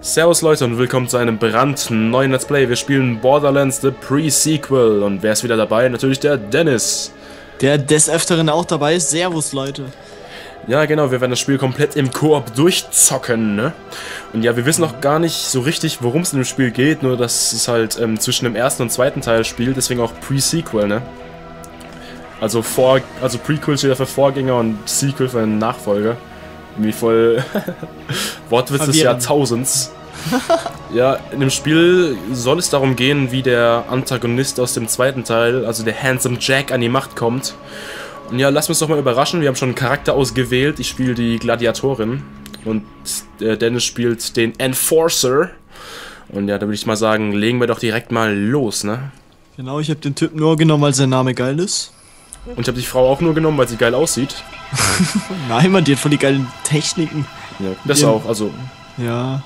Servus Leute und willkommen zu einem brandneuen Let's Play. Wir spielen Borderlands: The Pre-Sequel und wer ist wieder dabei? Natürlich der Dennis. Der des Öfteren auch dabei ist. Servus Leute. Ja genau, wir werden das Spiel komplett im Koop durchzocken, ne? Und ja, wir wissen noch gar nicht so richtig, worum es in dem Spiel geht, nur dass es halt zwischen dem ersten und zweiten Teil spielt, deswegen auch Pre-Sequel, ne? Also Prequel steht ja für Vorgänger und Sequel für einen Nachfolger. Irgendwie voll Wortwitz des Jahrtausends. Ja, in dem Spiel soll es darum gehen, wie der Antagonist aus dem zweiten Teil, also der Handsome Jack, an die Macht kommt. Und ja, lassen wir uns doch mal überraschen, wir haben schon einen Charakter ausgewählt. Ich spiele die Gladiatorin und Dennis spielt den Enforcer. Und ja, da würde ich mal sagen, legen wir doch direkt mal los, ne? Genau, ich habe den Typ nur genommen, weil sein Name geil ist. Und ich habe die Frau auch nur genommen, weil sie geil aussieht. Nein, man, die hat voll die geilen Techniken. Ja, das auch, also. Ja.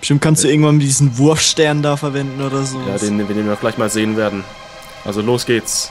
Bestimmt kannst du irgendwann diesen Wurfstern da verwenden oder so. Ja, den wir gleich mal sehen werden. Also los geht's.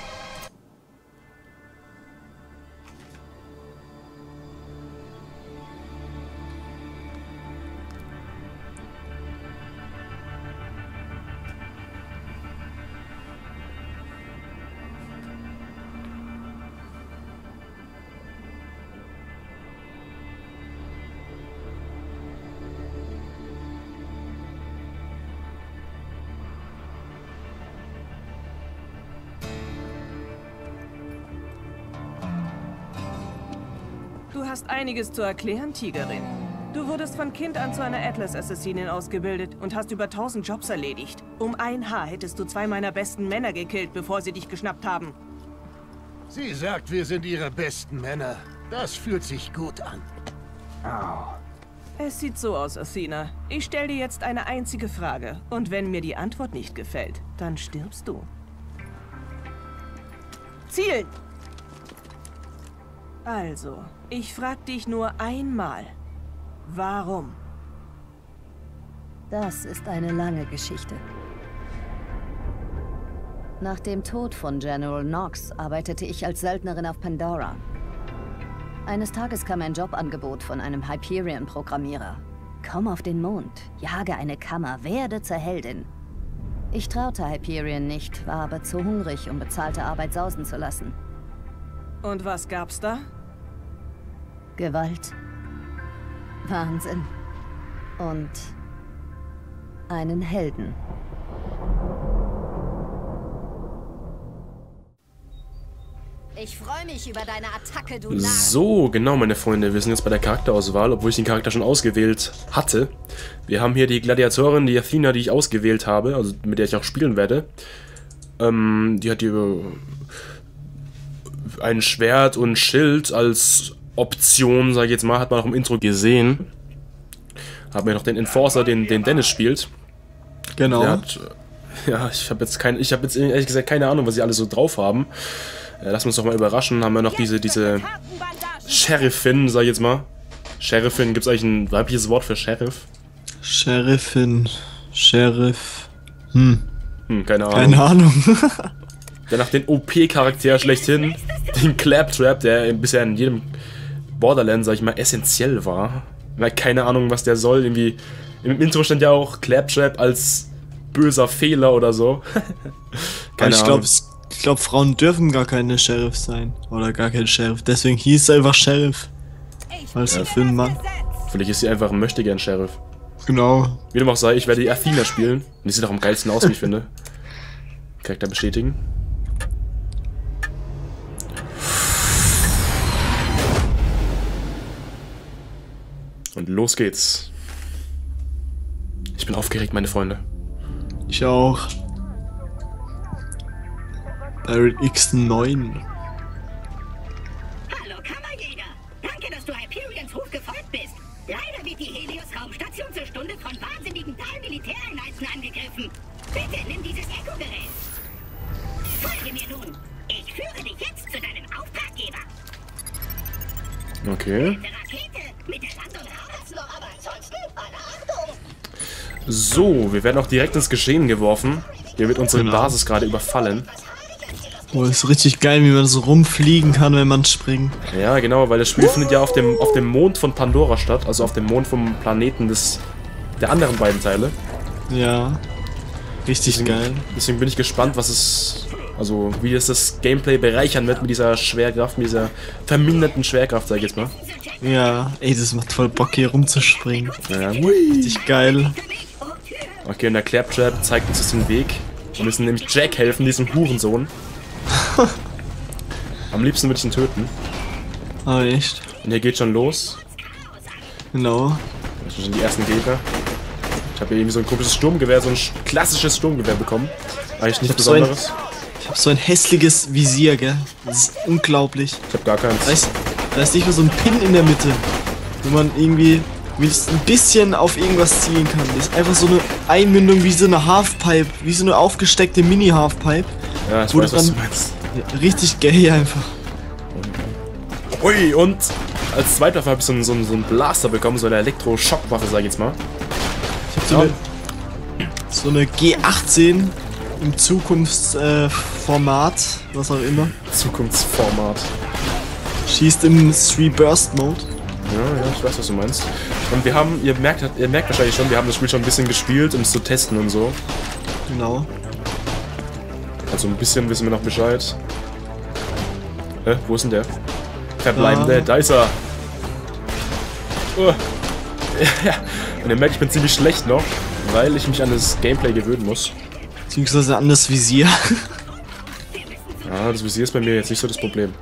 Du hast einiges zu erklären, Tigerin. Du wurdest von Kind an zu einer Atlas-Assassinin ausgebildet und hast über 1000 Jobs erledigt. Um ein Haar hättest du 2 meiner besten Männer gekillt, bevor sie dich geschnappt haben. Sie sagt, wir sind ihre besten Männer. Das fühlt sich gut an. Au. Es sieht so aus, Athena. Ich stelle dir jetzt eine einzige Frage. Und wenn mir die Antwort nicht gefällt, dann stirbst du. Ziel! Also, ich frag dich nur einmal. Warum? Das ist eine lange Geschichte. Nach dem Tod von General Knox arbeitete ich als Söldnerin auf Pandora. Eines Tages kam ein Jobangebot von einem Hyperion-Programmierer. Komm auf den Mond, jage eine Kammer, werde zur Heldin. Ich traute Hyperion nicht, war aber zu hungrig, um bezahlte Arbeit sausen zu lassen. Und was gab's da? Gewalt, Wahnsinn und einen Helden. Ich freue mich über deine Attacke, du Narr. So, genau, meine Freunde, wir sind jetzt bei der Charakterauswahl, obwohl ich den Charakter schon ausgewählt hatte. Wir haben hier die Gladiatorin, die Athena, die ich ausgewählt habe, also mit der ich auch spielen werde. Die hat hier ein Schwert und Schild als Option, sage ich jetzt mal, hat man auch im Intro gesehen. Haben wir noch den Enforcer, den Dennis spielt. Genau. Ja, ich habe jetzt ehrlich gesagt keine Ahnung, was sie alle so drauf haben. Lass uns doch mal überraschen. Haben wir noch diese Sheriffin, sage ich jetzt mal. Sheriffin, gibt's eigentlich ein weibliches Wort für Sheriff? Sheriffin, Sheriff. Keine Ahnung. Keine Ahnung. Danach den OP-Charakter schlechthin, den Claptrap, der bisher in jedem Borderlands, sag ich mal, essentiell war. Weil keine Ahnung, was der soll, irgendwie. Im Intro stand ja auch Claptrap als böser Fehler oder so. Keine Ahnung. Ich glaube, Frauen dürfen gar keine Sheriff sein. Oder gar kein Sheriff. Deswegen hieß er einfach Sheriff. Als für einen Mann. Vielleicht ist sie einfach ein Möchtegern-Sheriff. Genau. Wie dem auch sei, ich werde die Athena spielen. Und die sieht auch am geilsten aus, wie ich finde. Charakter bestätigen. Und los geht's. Ich bin aufgeregt, meine Freunde. Ich auch. Pyro X9. Hallo Kammerjäger. Danke, dass du Hyperions Ruf gefolgt bist. Leider wird die Helios-Raumstation zur Stunde von wahnsinnigen Militäreinheiten angegriffen. Bitte nimm dieses Echo-Gerät. Folge mir nun. Ich führe dich jetzt zu deinem Auftraggeber. Okay. So, wir werden auch direkt ins Geschehen geworfen. Hier wird unsere Basis gerade überfallen. Oh, ist richtig geil, wie man so rumfliegen kann, wenn man springt. Ja, genau, weil das Spiel findet ja auf dem Mond von Pandora statt, also auf dem Mond vom Planeten des der anderen beiden Teile. Ja. Richtig geil. Deswegen bin ich gespannt, was es. Also, wie es das Gameplay bereichern wird mit dieser Schwerkraft, mit dieser verminderten Schwerkraft, sag ich jetzt mal. Ja, ey, das macht voll Bock, hier rumzuspringen. Ja, richtig geil. Okay, und der Claptrap zeigt uns jetzt den Weg. Wir müssen nämlich Jack helfen, diesem Hurensohn. Am liebsten würde ich ihn töten. Ah, echt? Und hier geht schon los. Genau. Das sind schon die ersten Gegner. Ich habe irgendwie so ein komisches Sturmgewehr, so ein klassisches Sturmgewehr bekommen. Eigentlich nichts Besonderes. Ich habe so ein hässliches Visier, gell? Das ist unglaublich. Ich habe gar keins. Da ist nicht nur so ein Pin in der Mitte, wo man irgendwie ein bisschen auf irgendwas zielen kann. Das ist einfach so eine Einmündung wie so eine Halfpipe, wie so eine aufgesteckte Mini-Halfpipe. Ja, ich weiß, was du meinst. Richtig gay einfach. Ui, und als zweiter habe ich so einen Blaster bekommen, so eine Elektroschockwaffe, sag ich jetzt mal. So eine G18 im Zukunftsformat, was auch immer. Zukunftsformat. Schießt im 3-Burst-Mode. Ja, ich weiß, was du meinst. Und wir haben, ihr merkt wahrscheinlich schon, wir haben das Spiel schon ein bisschen gespielt, um es zu testen und so. Genau. Also ein bisschen wissen wir noch Bescheid. Hä, wo ist denn der? Verbleibende, da ist er. Ja. Und ihr merkt, ich bin ziemlich schlecht noch, weil ich mich an das Gameplay gewöhnen muss. Beziehungsweise an das Visier. Ja, das Visier ist bei mir jetzt nicht so das Problem.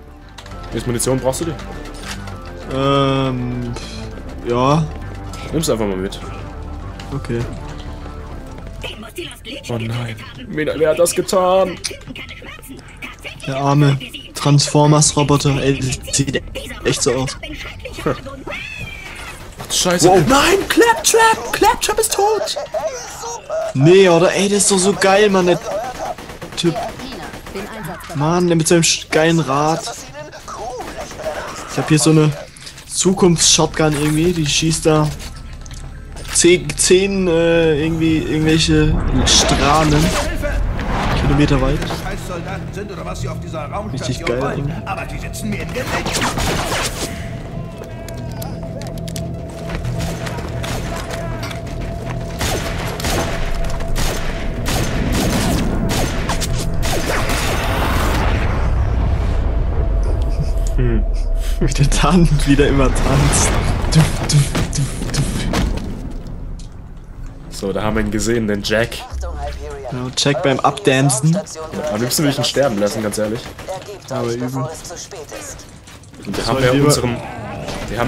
Wie viel Munition brauchst du dir? Ja. Nimm's einfach mal mit. Okay. Oh nein. Wer hat das getan? Der arme Transformers-Roboter. Ey, das sieht echt so aus. Scheiße. Wow. Nein, Claptrap! Claptrap ist tot! Nee, oder? Ey, der ist doch so geil, Mann, der Typ. Mann, der mit seinem geilen Rad. Ich hab hier so eine Zukunfts-Shotgun irgendwie, die schießt da 10 irgendwie irgendwelche Strahlen. Kilometer weit. Richtig geil. Irgendwie. Wie der Tant wieder immer tanzt. So, da haben wir ihn gesehen, den Jack. Genau, Jack beim Abdancen. Ja, am liebsten will ich ihn sterben lassen, ganz ehrlich. Aber übel. Und wir haben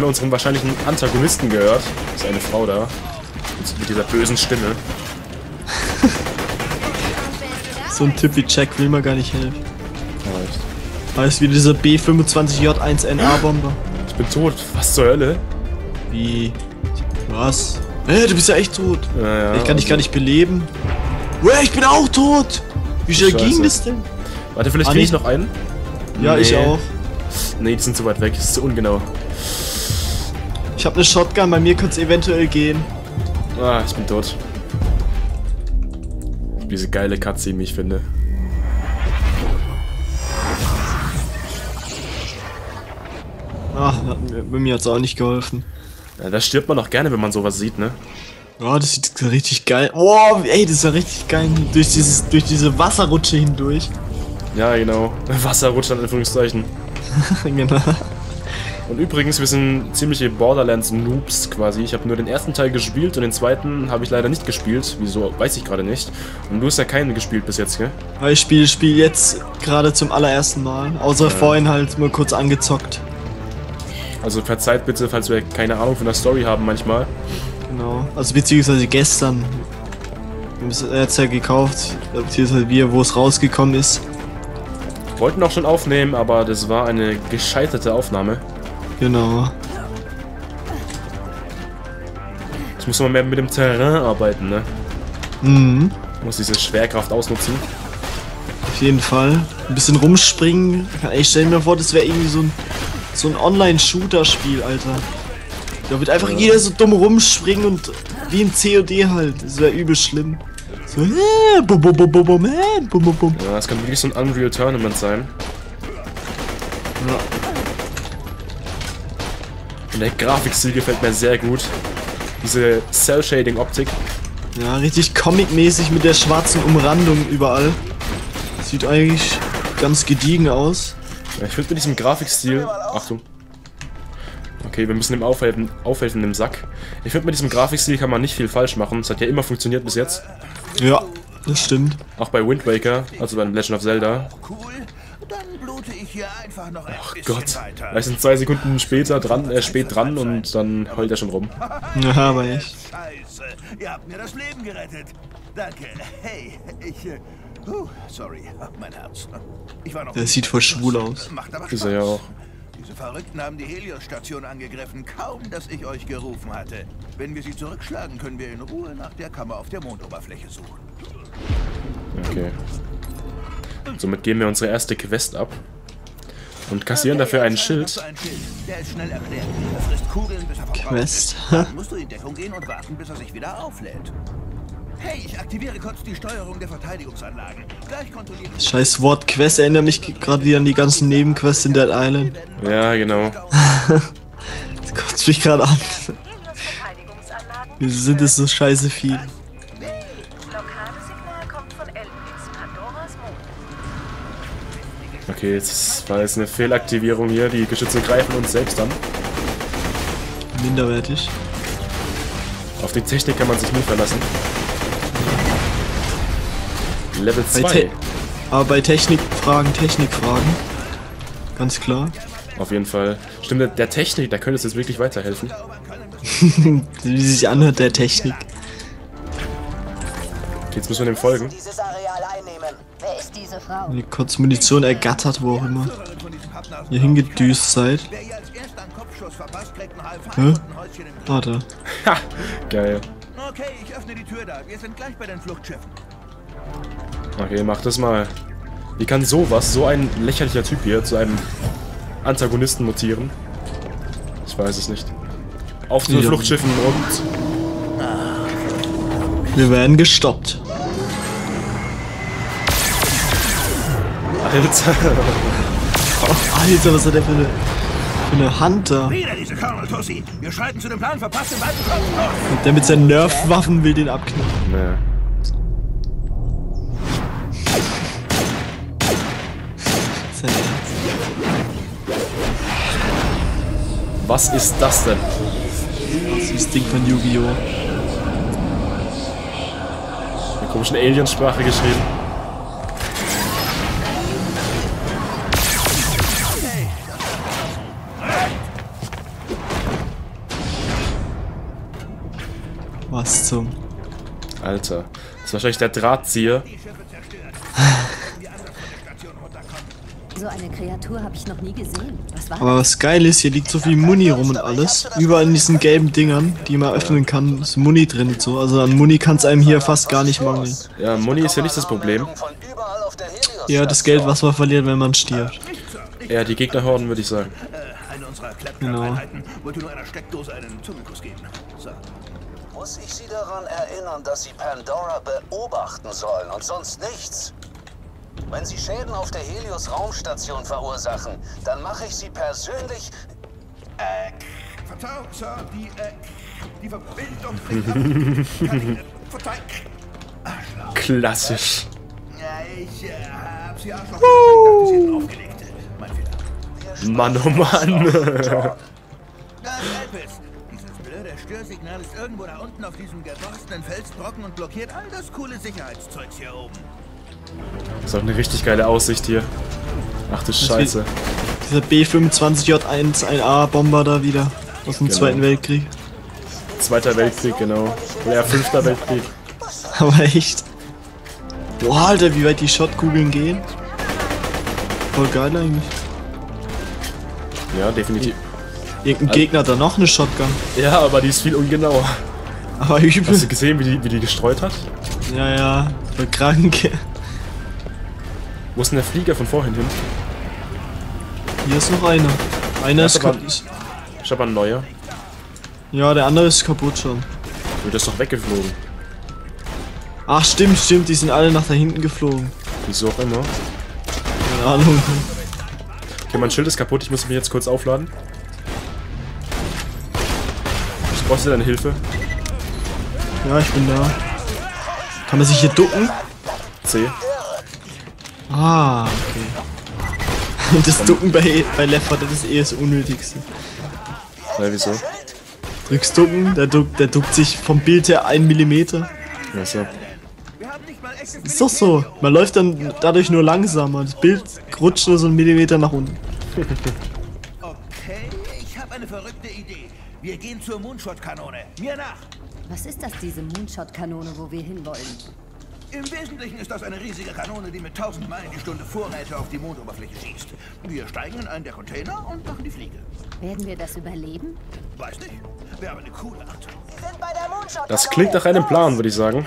ja unseren wahrscheinlichen Antagonisten gehört. Ist eine Frau da. Mit dieser bösen Stimme. So ein Typ wie Jack will mir gar nicht helfen. Ja, echt. Weißt wie dieser B25J1NA-Bomber. Ich bin tot. Was zur Hölle? Wie? Was? Du bist ja echt tot. Ja, ich kann dich gar nicht beleben. Ich bin auch tot. Wie schnell ging das denn? Warte, vielleicht krieg ich noch einen? Ja, nee. Ich auch. Nee, die sind zu weit weg. Das ist zu ungenau. Ich habe eine Shotgun. Bei mir könnte es eventuell gehen. Ah, ich bin tot. Diese geile Cutscene, wie ich finde. Ach, bei mir hat's auch nicht geholfen. Ja, da stirbt man auch gerne, wenn man sowas sieht, ne? Oh, das sieht richtig geil. Oh, ey, das ist ja richtig geil. Durch diese Wasserrutsche hindurch. Ja, genau. Wasserrutsche in Anführungszeichen. Genau. Und übrigens, wir sind ziemliche Borderlands-Noobs quasi. Ich habe nur den ersten Teil gespielt und den zweiten habe ich leider nicht gespielt. Wieso, weiß ich gerade nicht. Und du hast ja keinen gespielt bis jetzt, gell? Ich spiele jetzt gerade zum allerersten Mal. Außer vorhin halt mal kurz angezockt. Also verzeiht bitte, falls wir keine Ahnung von der Story haben manchmal. Genau, also beziehungsweise gestern. Wir haben es jetzt ja gekauft, beziehungsweise wir, wo es rausgekommen ist. Wollten auch schon aufnehmen, aber das war eine gescheiterte Aufnahme. Genau. Jetzt muss man mehr mit dem Terrain arbeiten, ne? Mhm. Muss diese Schwerkraft ausnutzen. Auf jeden Fall. Ein bisschen rumspringen. Ich stelle mir vor, das wäre irgendwie so ein Online-Shooter-Spiel, Alter. Da wird einfach jeder so dumm rumspringen und wie im COD halt. Das wäre übel schlimm. So, bum, bum, bum, bum, bum, bum, bum, bum. Ja, das kann wirklich so ein Unreal Tournament sein. Ja. Und der Grafikstil gefällt mir sehr gut. Diese Cell-Shading-Optik. Ja, richtig comic-mäßig mit der schwarzen Umrandung überall. Sieht eigentlich ganz gediegen aus. Ja, ich finde mit diesem Grafikstil... Achtung. Okay, wir müssen ihm aufhelfen im Sack. Ich finde, mit diesem Grafikstil kann man nicht viel falsch machen. Es hat ja immer funktioniert bis jetzt. Ja, das stimmt. Auch bei Wind Waker, also bei Legend of Zelda. Ach Gott, wir sind 2 Sekunden später dran, spät dran und dann heult er schon rum. Ja, aber echt. Ihr habt mir das Leben gerettet. Danke. Hey, ich... sorry, mein Herz. Ich war noch... Der sieht voll schwul aus. Ist er ja auch. Diese Verrückten haben die Helios-Station angegriffen, kaum dass ich euch gerufen hatte. Wenn wir sie zurückschlagen, können wir in Ruhe nach der Kammer auf der Mondoberfläche suchen. Okay. Somit geben wir unsere erste Quest ab. Und kassieren dafür ein Schild. Der ist schnell erklärt. Er frisst Kugeln, bis er verbraucht ist. Dann musst du in Deckung gehen und warten, bis er sich wieder auflädt. Hey, ich aktiviere kurz die Steuerung der Verteidigungsanlagen. Gleich kontrollieren. Scheiß Wort Quest, erinnert mich gerade wieder an die ganzen Nebenquests in Dead Island. Ja, genau. Das kotzt mich gerade an. Wir sind es so scheiße viel. Okay, jetzt war jetzt eine Fehlaktivierung hier. Die Geschütze greifen uns selbst an. Minderwertig. Auf die Technik kann man sich nie verlassen. Level 2. Aber bei Technikfragen. Ganz klar. Auf jeden Fall. Stimmt, der Technik, da könnte es jetzt wirklich weiterhelfen. Wie sie sich anhört, der Technik. Okay, jetzt müssen wir dem folgen. Wer ist diese Frau? Eine kurze Munition ergattert, wo auch immer. Hier hingedüst seid. Hä? Warte. Ha! Geil. Okay, ich öffne die Tür da. Wir sind gleich bei den Fluchtschiffen. Okay, mach das mal. Wie kann sowas, so ein lächerlicher Typ hier, zu einem Antagonisten mutieren? Ich weiß es nicht. Auf zu den Fluchtschiffen und... Wir werden gestoppt. Alter. Oh, Alter, was hat der für eine Hand da? Wir schreiten zu dem Plan, verpasst den weiten Kopf los. Und der mit seinen Nerf-Waffen will den abknallen. Naja. Was ist das denn? Das ist das Ding von Yu-Gi-Oh! Eine komische Aliensprache geschrieben. Was zum... Alter, das ist wahrscheinlich der Drahtzieher. So eine Kreatur habe ich noch nie gesehen. Was war? Aber was geil ist, hier liegt so viel Muni rum und alles. Überall in diesen gelben Dingern, die man öffnen kann, ist Muni drin und so. Also an Muni kann es einem hier fast gar nicht mangeln. Ja, Muni ist ja nicht das Problem. Ja, das Geld, was man verliert, wenn man stirbt. Ja, die Gegnerhorden, würde ich sagen. Genau. Muss ich Sie daran erinnern, dass Sie Pandora beobachten sollen und sonst nichts? Wenn Sie Schäden auf der Helios-Raumstation verursachen, dann mache ich Sie persönlich... Verzeihung, Sir, die Verbindung bringt ab. Klassisch. Ich hab Sie Arschloch aufgelegt. Mein Fehler. Mann, oh Mann. Dieses blöde Störsignal ist irgendwo da unten auf diesem geborstenen Felsbrocken und blockiert all das coole Sicherheitszeugs hier oben. Das ist auch eine richtig geile Aussicht hier. Ach du Scheiße. Dieser B25J1A-Bomber da wieder. Aus dem Zweiten Weltkrieg. Zweiter Weltkrieg, genau. Oder ja, 5. Weltkrieg. Aber echt. Boah, Alter, wie weit die Shotkugeln gehen. Voll geil eigentlich. Ja, definitiv. Irgendein Gegner hat da noch eine Shotgun. Ja, aber die ist viel ungenauer. Aber übel. Hast du gesehen, wie die gestreut hat? Ja, ja. Voll krank. Wo ist denn der Flieger von vorhin hin? Hier ist noch einer. Einer ist kaputt. Ich hab einen neuer. Ja, der andere ist kaputt schon. Der ist doch weggeflogen. Ach stimmt, die sind alle nach da hinten geflogen. Wieso auch immer. Keine Ahnung. Okay, mein Schild ist kaputt, ich muss mich jetzt kurz aufladen. Ich brauche deine Hilfe. Ja, ich bin da. Kann man sich hier ducken? C. Ah, okay. Das Ducken bei Left hat das das Unnötigste. Ja, wieso? Drückst Ducken, der duckt sich vom Bild her 1 mm. Ja, so. Ist doch so. Man läuft dann dadurch nur langsamer. Das Bild rutscht nur so 1 mm nach unten. Okay, ich habe eine verrückte Idee. Wir gehen zur Moonshot-Kanone. Mir nach! Was ist das, diese Moonshot-Kanone, wo wir hinwollen? Im Wesentlichen ist das eine riesige Kanone, die mit 1000 Meilen die Stunde Vorräte auf die Mondoberfläche schießt. Wir steigen in einen der Container und machen die Fliege. Werden wir das überleben? Weiß nicht. Wir haben eine coole Art. Das klingt nach einem Plan, würde ich sagen.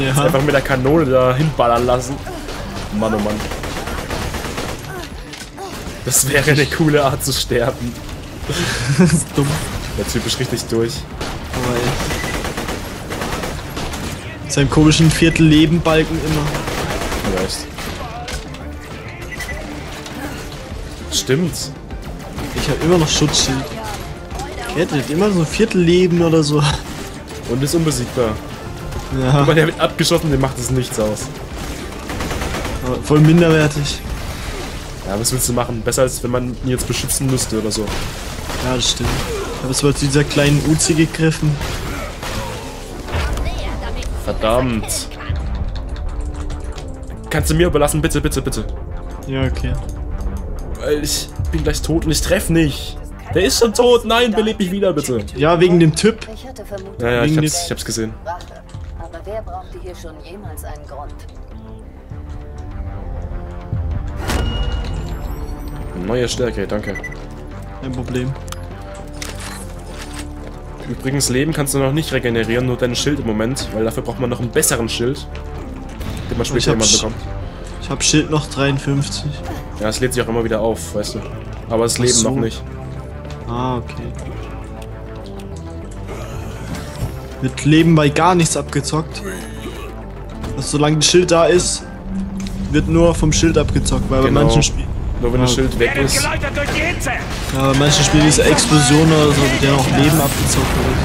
Ja. Das einfach mit der Kanone da hinballern lassen. Mann, oh Mann. Das wäre eine coole Art zu sterben. Das ist dumm. Der Typ ist richtig durch. Oh, ey. Seinem komischen Viertel-Leben-Balken immer. Vielleicht. Stimmt's. Ich habe immer noch Schutzschild. Kettet, immer so ein Viertel-Leben oder so. Und ist unbesiegbar. Ja. Aber der wird abgeschossen, dem macht es nichts aus. Aber voll minderwertig. Ja, was willst du machen? Besser als wenn man ihn jetzt beschützen müsste oder so. Ja, das stimmt. Aber es war zu dieser kleinen Uzi gegriffen. Verdammt. Kannst du mir überlassen, bitte, bitte, bitte. Ja, okay. Weil ich bin gleich tot und ich treffe nicht. Der ist schon tot. Nein, beleb mich wieder, bitte. Ja, wegen dem Typ. Ja, ich hab's gesehen. Aber wer brauchte hier schon jemals einen Grund? Neue Stärke, danke. Kein Problem. Übrigens, Leben kannst du noch nicht regenerieren, nur dein Schild im Moment, weil dafür braucht man noch einen besseren Schild, den man später mal bekommt. Ich hab Schild noch 53. Ja, es lädt sich auch immer wieder auf, weißt du. Aber das Leben noch nicht. Ah, okay. Mit Leben bei gar nichts abgezockt. Also, solange ein Schild da ist, wird nur vom Schild abgezockt, weil bei manchen Spielen... Nur wenn das Schild weg ist. Ja, bei manchen Spielen ist Explosion oder so, mit der auch Leben abgezockt wird.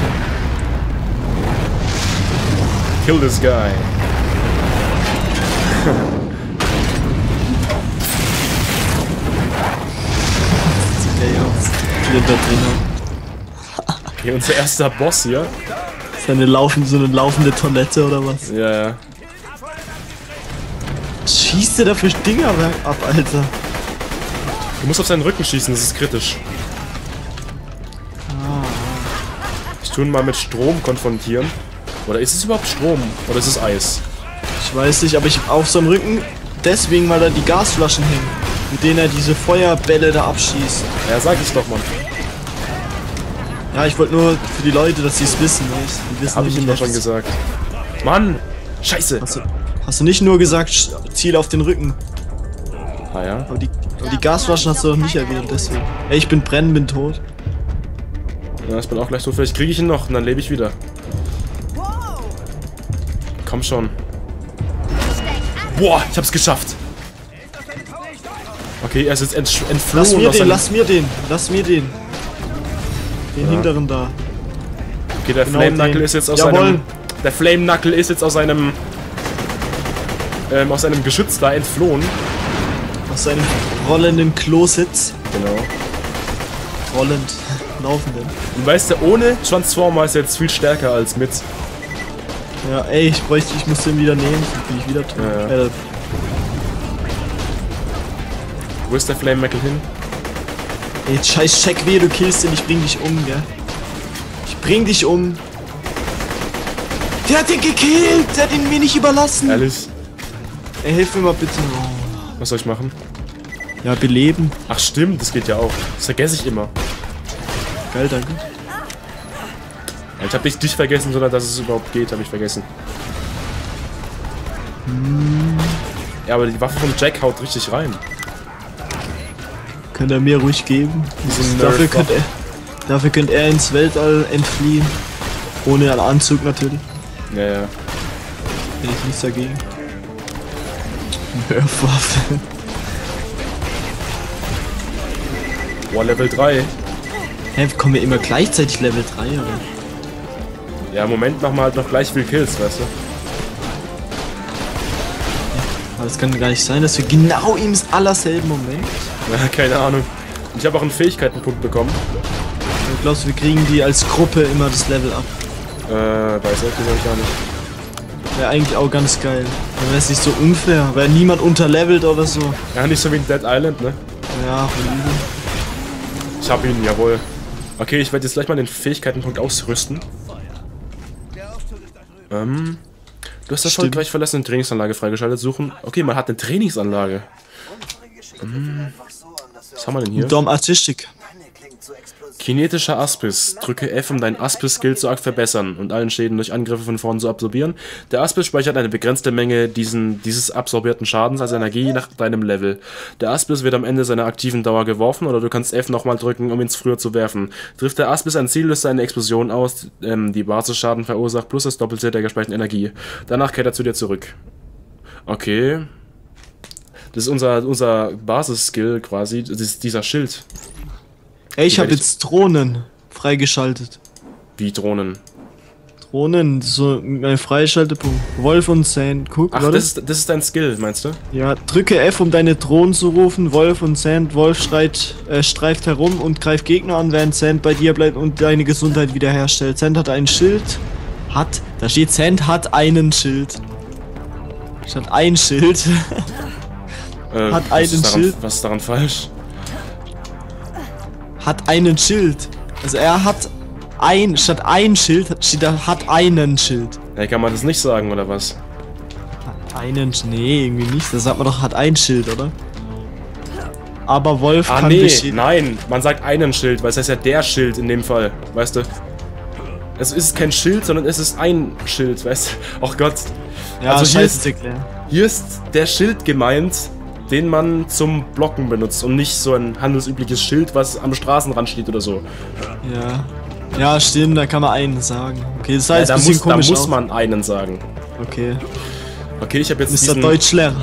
Kill this guy. Okay, unser erster Boss hier. Ist eine laufende Toilette oder was? Ja, ja. Schießt der dafür Dinger ab, Alter? Du musst auf seinen Rücken schießen, das ist kritisch. Ah. Ich tue ihn mal mit Strom konfrontieren. Oder ist es überhaupt Strom? Oder ist es Eis? Ich weiß nicht, aber ich auf seinem Rücken deswegen, weil da die Gasflaschen hängen, mit denen er diese Feuerbälle da abschießt. Ja, sag es doch, Mann. Ja, ich wollte nur für die Leute, dass sie es wissen. Ja, habe ich ihm doch schon gesagt. Mann! Scheiße! Hast du nicht nur gesagt, Ziel auf den Rücken? Ah ja? Aber die Gasflaschen hast du doch nicht erwähnt, deswegen. Ey, ich bin brennend, bin tot. Ja, ich bin auch gleich tot. Vielleicht kriege ich ihn noch und dann lebe ich wieder. Komm schon. Boah, ich hab's geschafft. Okay, er ist jetzt entflohen. Lass mir den. Den hinteren da. Okay, der Flame Knuckle ist jetzt aus seinem... Der Flame Knuckle ist jetzt aus seinem... aus seinem Geschütz da entflohen. Aus seinem rollenden Klositz. Genau. Rollend. Laufenden. Und weißt du, ohne Transformer ist er jetzt viel stärker als mit. Ja, ey, ich muss den wieder nehmen, sonst bin ich wieder tot. Ja. Wo ist der Flame Knuckle hin? Ey, scheiß Check weh, du killst ihn, ich bring dich um, gell. Ich bring dich um. Der hat den gekillt, der hat ihn mir nicht überlassen. Ehrlich? Ey, hilf mir mal bitte. Was soll ich machen? Ja, beleben. Ach stimmt, das geht ja auch. Das vergesse ich immer. Geil, danke. Ich habe nicht dich vergessen, sondern dass es überhaupt geht, habe ich vergessen. Hm. Ja, aber die Waffe von Jack haut richtig rein. Könnt ihr mir ruhig geben. Dafür könnt er ins Weltall entfliehen. Ohne einen Anzug natürlich. Ja, ja. Bin ich nichts dagegen. Nerfwaffe. Boah, Level 3. Hä, kommen wir immer gleichzeitig Level 3, oder? Ja, im Moment machen wir halt noch gleich viel Kills, weißt du? Aber es kann gar nicht sein, dass wir genau im allerselben Moment... Ja, keine Ahnung. Ich habe auch einen Fähigkeitenpunkt bekommen. Ich glaube, wir kriegen die als Gruppe immer das Level ab. Weiß ich gar nicht. Wäre eigentlich auch ganz geil. Dann wäre es nicht so unfair. Wäre niemand unterlevelt oder so. Ja, nicht so wie in Dead Island, ne? Ja, von übel. Ich hab ihn, jawohl. Okay, ich werde jetzt gleich mal den Fähigkeitenpunkt ausrüsten. Du hast erfolgreich verlassen eine Trainingsanlage freigeschaltet. Suchen. Okay, man hat eine Trainingsanlage. Was haben wir denn hier? Dom Artistik. Kinetischer Aspis. Drücke F, um deinen Aspis-Skill zu verbessern und allen Schäden durch Angriffe von vorn zu absorbieren. Der Aspis speichert eine begrenzte Menge dieses absorbierten Schadens als Energie nach deinem Level. Der Aspis wird am Ende seiner aktiven Dauer geworfen oder du kannst F nochmal drücken, um ihn früher zu werfen. Trifft der Aspis ein Ziel, löst er eine Explosion aus, die Basisschaden verursacht, plus das Doppelte der gespeicherten Energie. Danach kehrt er zu dir zurück. Okay. Das ist unser Basis-Skill quasi, das ist dieser Schild. Ey, ich habe jetzt Drohnen freigeschaltet. Wie Drohnen? Drohnen, so ein Freischaltepunkt. Wolf und Sand, guck, ach, das ist dein Skill, meinst du? Ja, drücke F, um deine Drohnen zu rufen. Wolf und Sand, Wolf streift herum und greift Gegner an, während Sand bei dir bleibt und deine Gesundheit wiederherstellt. Sand hat ein Schild. Da steht Sand hat einen Schild. Statt ein Schild. Hat einen Schild. Was ist daran falsch? Hat einen Schild. Also er hat ein, statt ein Schild, steht da, hat einen Schild. Ja, kann man das nicht sagen, oder was? Hat einen, nee, irgendwie nicht. Da sagt man doch, hat ein Schild, oder? Aber Wolf kann nicht. Nein, man sagt einen Schild, weil es heißt ja der Schild in dem Fall, weißt du? Es ist kein Schild, sondern es ist ein Schild, weißt du? Och Gott. Ja, also hier ist der Schild gemeint, den man zum Blocken benutzt und nicht so ein handelsübliches Schild, was am Straßenrand steht oder so. Ja. Ja, stimmt, da kann man einen sagen. Okay, das heißt, ja, da muss man einen sagen. Okay. Okay, ich habe jetzt Mr. Deutschlehrer.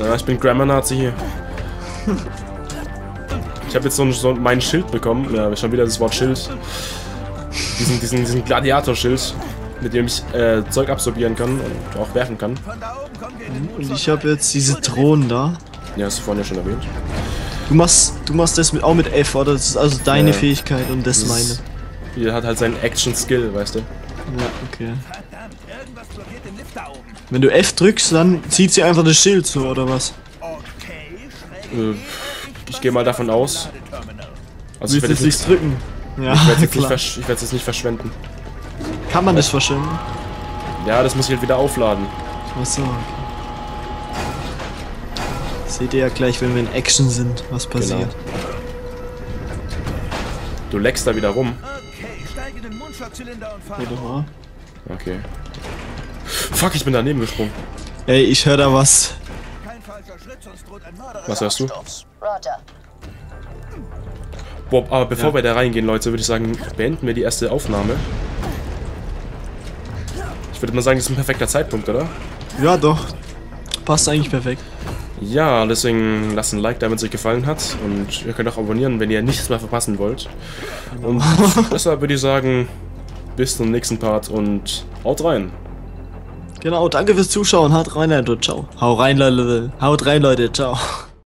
Ja, ich bin Grammar-Nazi hier. Ich habe jetzt so mein Schild bekommen. Ja, schon wieder das Wort Schild. Diesen Gladiator-Schild, mit dem ich Zeug absorbieren kann und auch werfen kann. Und ich habe jetzt diese Drohnen da. Ja, hast du vorhin ja schon erwähnt. Du machst das auch mit F, oder? Das ist also deine Fähigkeit und das meine. Jeder hat halt seinen Action-Skill, weißt du? Ja, okay. Wenn du F drückst, dann zieht sie einfach das Schild so, oder was? Ich gehe mal davon aus. Also, willst du nichts drücken? Ja, ich werde es nicht verschwenden. Kann man das verschwenden? Ja, das muss ich halt wieder aufladen. Achso, okay. Seht ihr ja gleich, wenn wir in Action sind, was passiert. Genau. Du leckst da wieder rum. Okay, steige den Moonshot-Zylinder und fahr. Okay. Fuck, ich bin daneben gesprungen. Ey, ich höre da was. Kein falscher Schritt, sonst droht ein Mörder. Was hörst du? Roger. Boah, aber bevor wir da reingehen, Leute, würde ich sagen, beenden wir die erste Aufnahme. Ich würde mal sagen, das ist ein perfekter Zeitpunkt, oder? Ja, doch. Passt eigentlich perfekt. Ja, deswegen lasst ein Like da, wenn es euch gefallen hat. Und ihr könnt auch abonnieren, wenn ihr nichts mehr verpassen wollt. Und deshalb würde ich sagen, bis zum nächsten Part und haut rein. Genau, danke fürs Zuschauen. Haut rein, Leute. Ciao. Haut rein, Leute. Ciao.